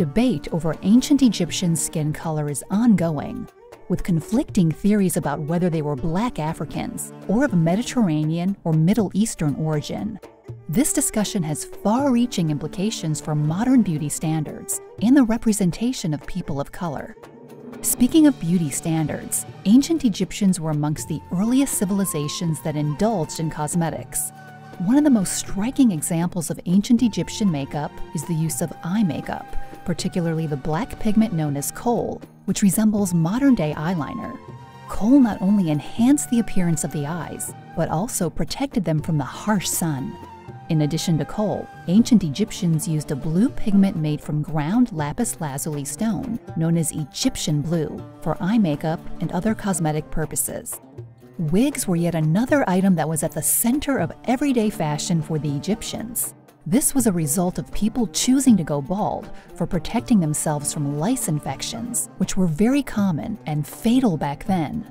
Debate over ancient Egyptian skin color is ongoing, with conflicting theories about whether they were Black Africans or of Mediterranean or Middle Eastern origin. This discussion has far-reaching implications for modern beauty standards and the representation of people of color. Speaking of beauty standards, ancient Egyptians were amongst the earliest civilizations that indulged in cosmetics. One of the most striking examples of ancient Egyptian makeup is the use of eye makeup, particularly the black pigment known as kohl, which resembles modern-day eyeliner. Kohl not only enhanced the appearance of the eyes, but also protected them from the harsh sun. In addition to kohl, ancient Egyptians used a blue pigment made from ground lapis lazuli stone, known as Egyptian blue, for eye makeup and other cosmetic purposes. Wigs were yet another item that was at the center of everyday fashion for the Egyptians. This was a result of people choosing to go bald for protecting themselves from lice infections, which were very common and fatal back then.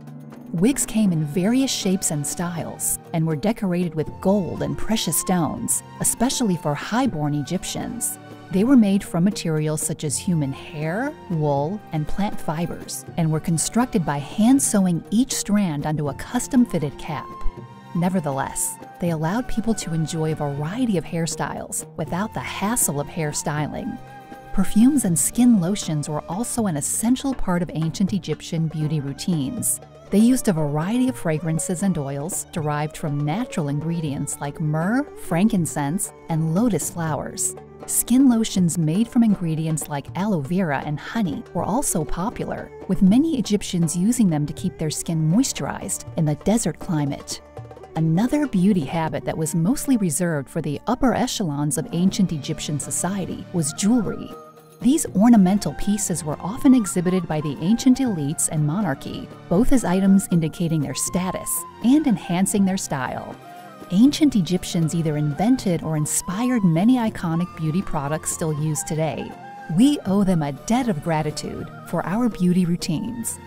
Wigs came in various shapes and styles, and were decorated with gold and precious stones, especially for high-born Egyptians. They were made from materials such as human hair, wool, and plant fibers, and were constructed by hand-sewing each strand onto a custom-fitted cap. Nevertheless, they allowed people to enjoy a variety of hairstyles without the hassle of hairstyling. Perfumes and skin lotions were also an essential part of ancient Egyptian beauty routines. They used a variety of fragrances and oils derived from natural ingredients like myrrh, frankincense, and lotus flowers. Skin lotions made from ingredients like aloe vera and honey were also popular, with many Egyptians using them to keep their skin moisturized in the desert climate. Another beauty habit that was mostly reserved for the upper echelons of ancient Egyptian society was jewelry. These ornamental pieces were often exhibited by the ancient elites and monarchy, both as items indicating their status and enhancing their style. Ancient Egyptians either invented or inspired many iconic beauty products still used today. We owe them a debt of gratitude for our beauty routines.